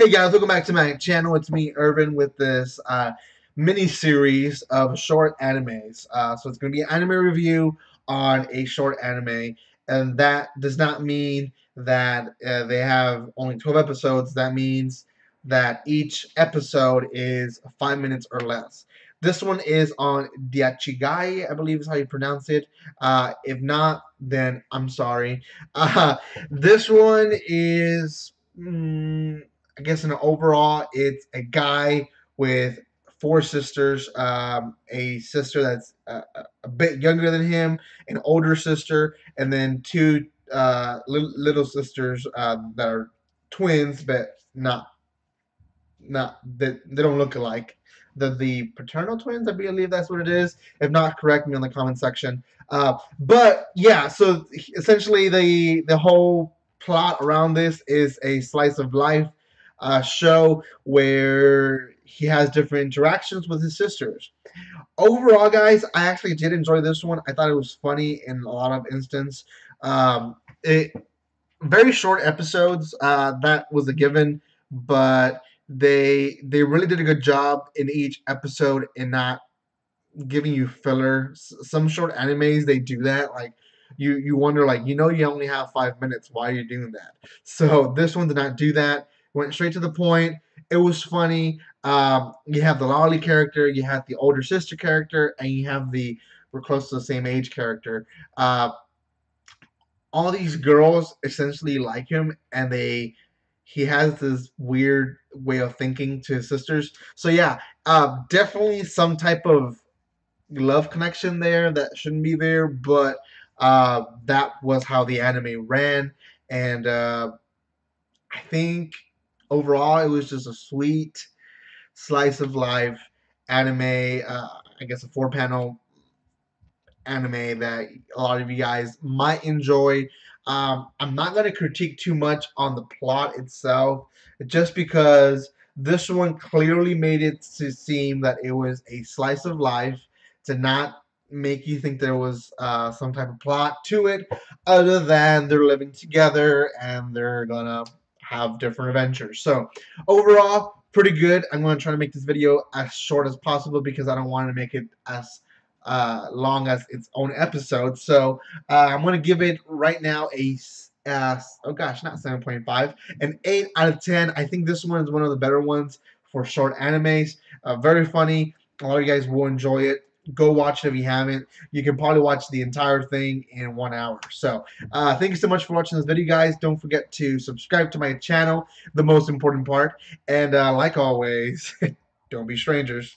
Hey guys, welcome back to my channel. It's me, Irvin, with this mini-series of short animes. So it's going to be an anime review on a short anime, and that does not mean that they have only 12 episodes. That means that each episode is 5 minutes or less. This one is on Danchigai, I believe is how you pronounce it. If not, then I'm sorry. This one is... I guess in the overall, it's a guy with 4 sisters, a sister that's a bit younger than him, an older sister, and then 2 little sisters that are twins, but not that they don't look alike. The paternal twins, I believe that's what it is. If not, correct me in the comment section. But yeah, so essentially the whole plot around this is a slice of life. Show where he has different interactions with his sisters. Overall, guys, I actually did enjoy this one. I thought it was funny in a lot of instances. Very short episodes, that was a given, but they really did a good job in each episode in not giving you filler. Some short animes, they do that, like you wonder, like, you only have 5 minutes, why are you doing that? So this one did not do that. Went straight to the point. It was funny. You have the Lolly character, you have the older sister character, and you have the we're close to the same age character. All these girls essentially like him, and he has this weird way of thinking to his sisters. So yeah, definitely some type of love connection there that shouldn't be there, but that was how the anime ran, and I think overall, it was just a sweet slice of life anime, I guess a 4-panel anime that a lot of you guys might enjoy. I'm not going to critique too much on the plot itself, just because this one clearly made it to seem that it was a slice of life, to not make you think there was some type of plot to it, other than they're living together and they're going to have different adventures. So overall, pretty good. I'm going to try to make this video as short as possible because I don't want to make it as long as its own episode. So I'm going to give it right now a oh gosh, not 7.5, an 8 out of 10. I think this one is one of the better ones for short animes. Very funny. A lot of you guys will enjoy it. Go watch it if you haven't. You can probably watch the entire thing in 1 hour. So thank you so much for watching this video, guys. Don't forget to subscribe to my channel, the most important part. And like always, don't be strangers.